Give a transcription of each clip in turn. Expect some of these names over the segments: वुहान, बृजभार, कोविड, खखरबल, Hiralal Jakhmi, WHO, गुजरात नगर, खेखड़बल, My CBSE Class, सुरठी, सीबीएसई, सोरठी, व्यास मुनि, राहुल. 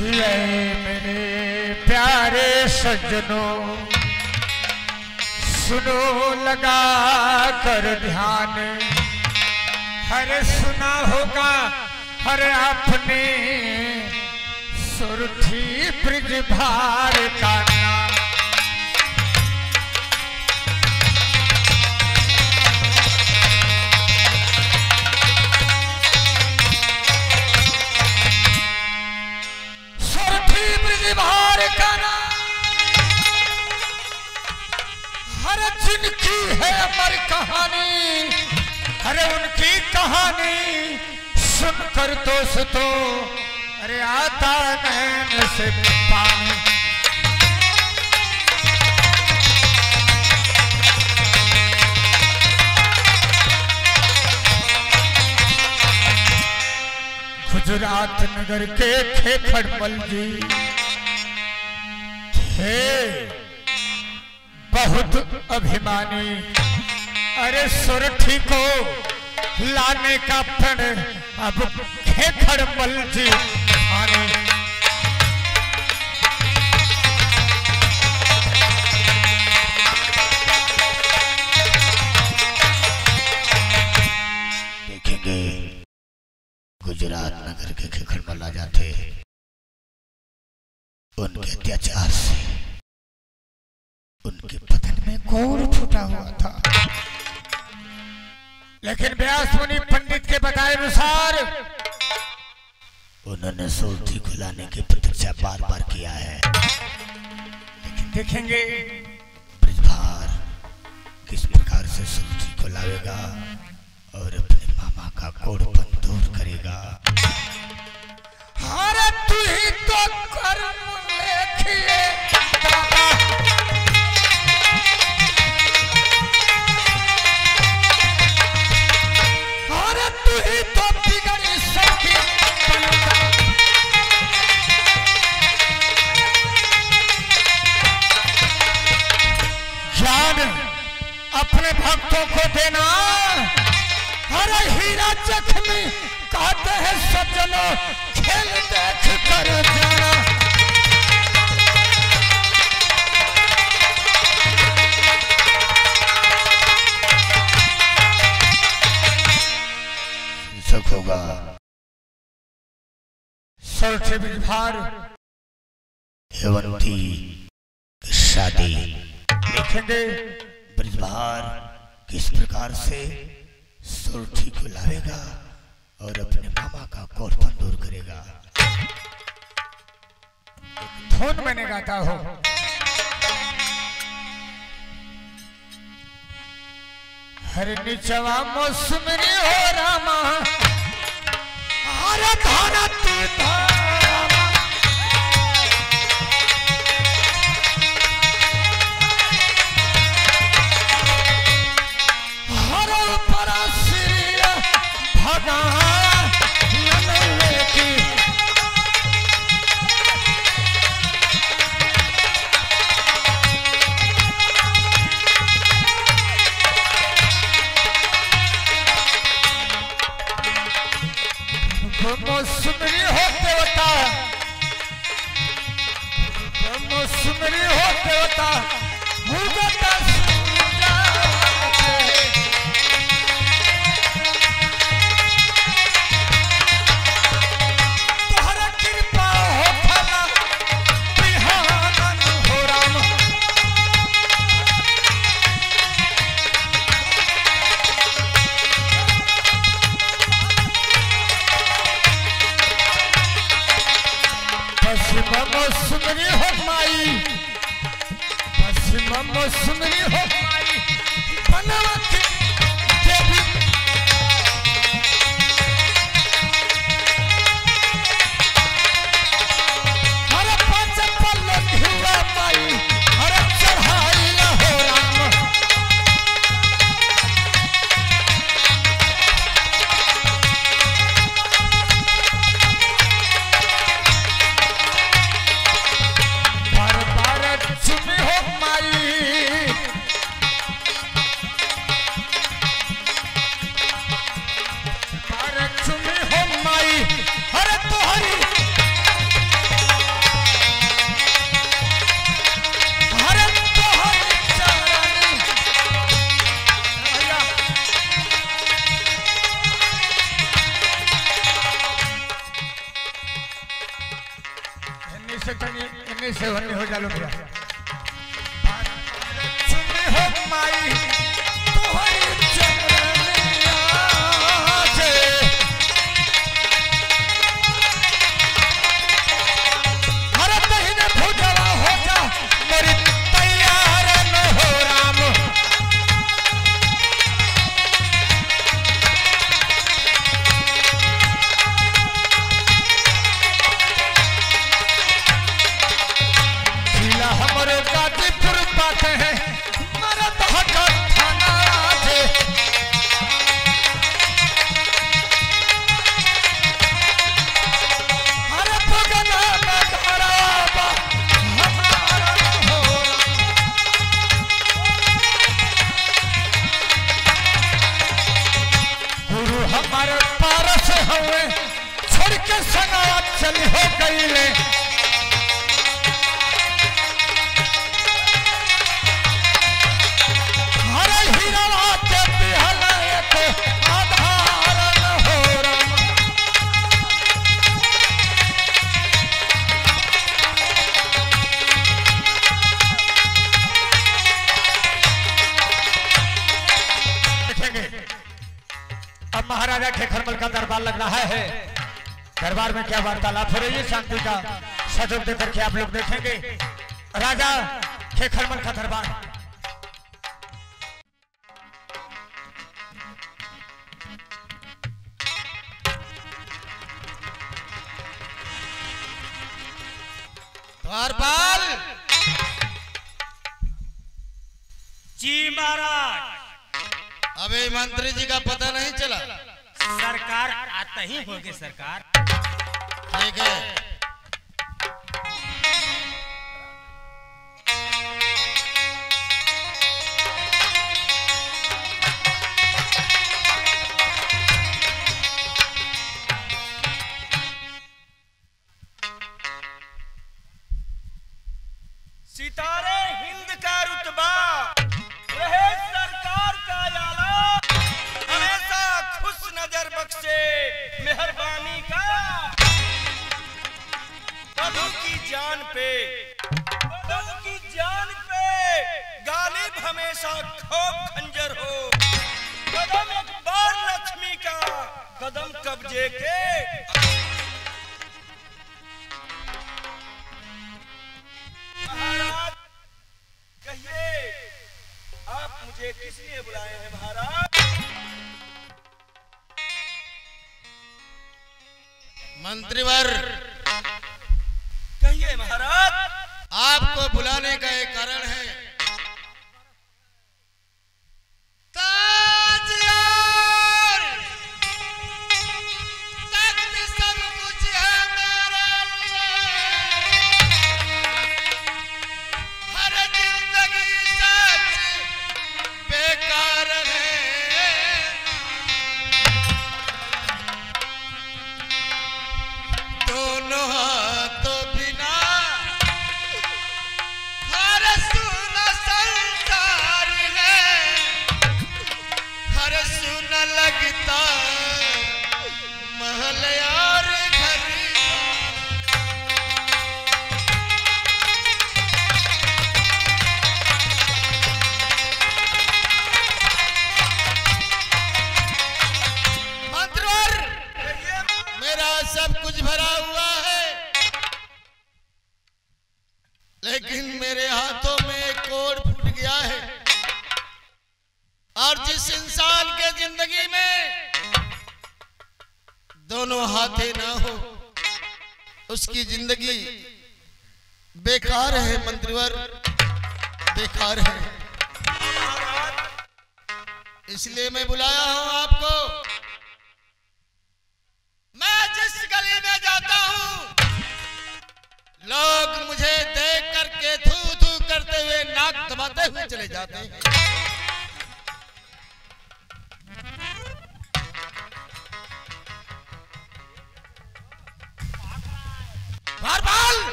किए मेरे प्यारे सज्जनों, सुनो लगा कर ध्यान। हर सुना होगा हर आपने सुरठी बृजभार का नाम। सुरठी बृजभार का नाम हर जिनकी है अमर कहानी। अरे उनकी कहानी सुनकर दोस्तों अरे आता नैन से पानी। गुजरात नगर के खेखड़बल जी थे बहुत अभिमानी। अरे सोरठी को लाने का फण अब खेखड़बल जी आने। देखेंगे गुजरात नगर के खेखड़बल आ जाते उनके अत्याचार से उनके पतन में कोर फूटा हुआ था, लेकिन व्यास मुनि पंडित के बताए अनुसार उन्होंने सोरठी खुलाने की प्रतीक्षा बार बार किया है। लेकिन देखेंगे बृजभार किस प्रकार से सोरठी खुलावेगा और अपने मामा का कोड़पन दूर करेगा। हरे तू ही तो कर्म लेखिए। अपने भक्तों को देना हर हीरा जख्मी कहते हैं सज्जनों, खेल देख कर जाना। शीर्षक होगा सोरठी बृजभार हेवंती शादी। देखेंगे बृजभार किस प्रकार से सोरठी को लावेगा और अपने मामा का कोड़पन दूर करेगा। धुन मैंने गाता हो हर निचवा मौसम हो रामा हर धारा तू। सुमरी हो देवता, सुमरी हो देवता, सुमरी हो माई बनवत देवी। हर पांच पल्ल धुआ माई हर चढ़ाई न हो राम। बार बार चुमी हो माई सेवन हो जालो भैया खखरबल का दरबार लग रहा है। दरबार में क्या वार्तालाप हो रही है शांति का सहयोग देकर के आप लोग देखेंगे। राजा खेखड़बल का दरबार दरबार जी महाराज। अबे मंत्री जी का पता नहीं चला। सरकार आता ही होगी सरकार। ठीक है सितारे हिंद का रुतबा मेहरबानी का बहू की जान पे बहू की जान पे गालिब हमेशा खौफ खंजर हो। कदम एक बार लक्ष्मी का कदम कब्जे के महाराज। कहिए आप मुझे किस लिए बुलाए हैं महाराज। मंत्रीवर कहिए महाराज। आपको बुलाने का एक कारण है। उसकी जिंदगी बेकार है मंत्रीवर, बेकार है। इसलिए मैं बुलाया हूं आपको। मैं जिस गली में जाता हूं लोग मुझे देख करके थू थू करते हुए नाक दबाते हुए चले जाते हैं।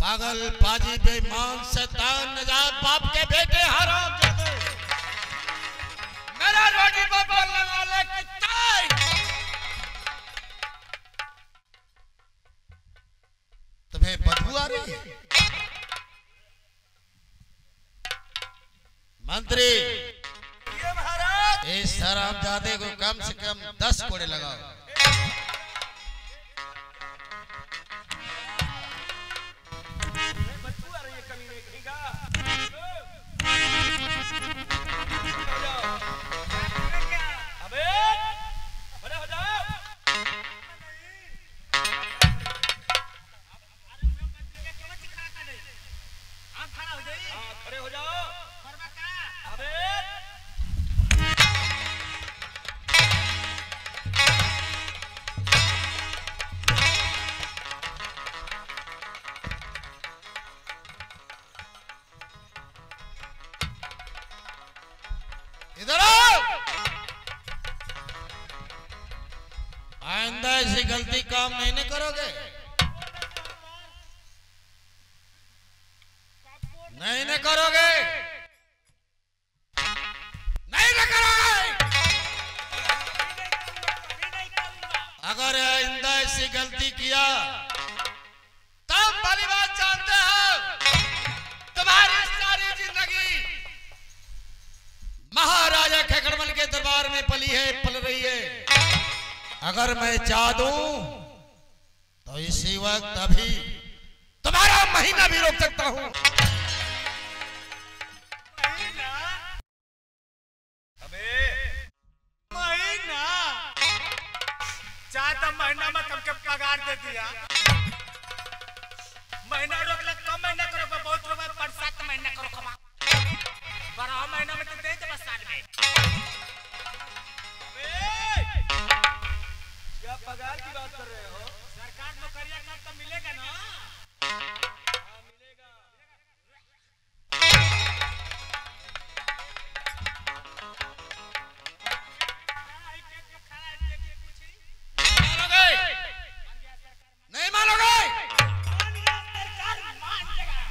पागल बाजी बेईमान शैतान नजाब बाप के बेटे हराम जादू मेरा रोटी पर बोलने वाले कितना मंत्री इस हरामजादे को कम से कम 10 कोड़े लगाओ। ऐसी गलती काम नहीं करोगे, नहीं करोगे, नहीं करोगे। अगर आइंदा ऐसी गलती किया तब भली बात जानते हो तुम्हारी सारी जिंदगी महाराजा खखरबल के दरबार में पली है, पल रही है। अगर मैं चाह दूं तो इसी वक्त अभी तुम्हारा महीना भी रोक सकता हूं। महीना चाहता महीना में तुमको पगार दे दिया। महीना रोक ले, कम महीना करो, बहुत रोक पर 7 महीना करो, कमा 12 महीना में तो दे दे बस साल में। पगार की बात कर रहे हो? सरकार नौकरिया का तो मिलेगा ना? हाँ मिलेगा। नहीं मानोगे? सरकार मान जाएगा।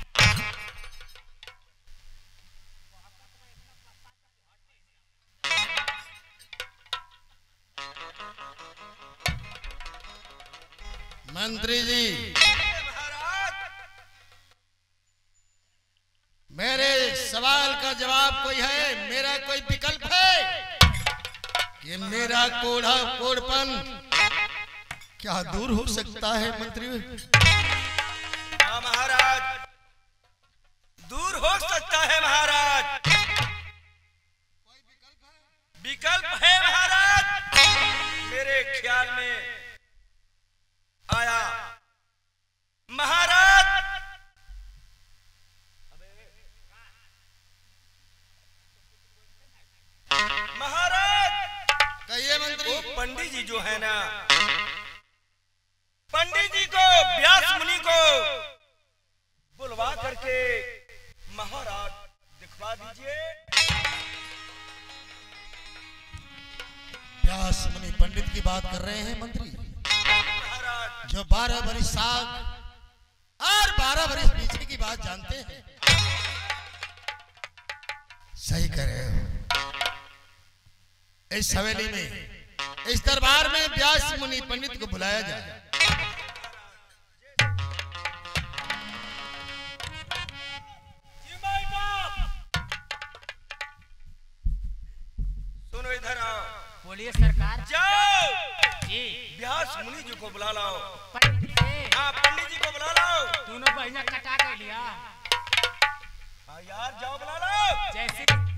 मंत्री जी मेरे सवाल का जवाब कोई है? मेरा कोई विकल्प है? ये मेरा कोढ़ा कोढ़पन क्या दूर हो सकता है मंत्री? हाँ महाराज, दूर हो सकता है महाराज। कोई विकल्प है महाराज? मेरे ख्याल में आया महाराज, महाराज कहिए मंत्री। पंडित जी जो है ना, पंडित जी को व्यास मुनि को बुलवा करके महाराज दिखवा दीजिए। व्यास मुनि पंडित की बात कर रहे हैं मंत्री, जो 12 बरिस साग और 12 बरिस पीछे की बात जानते हैं। सही कह रहे हो। इस हवेली में, इस दरबार में व्यास मुनि पंडित को बुलाया जाए। सुनो, इधर आओ। बोलिए सरकार। जाओ व्यास मुनि जी को बुला लाओ। पंडित जी को बुला लाओ। तूने बहना कटा कर लिया। हाँ यार, जाओ बुला लाओ। जैसे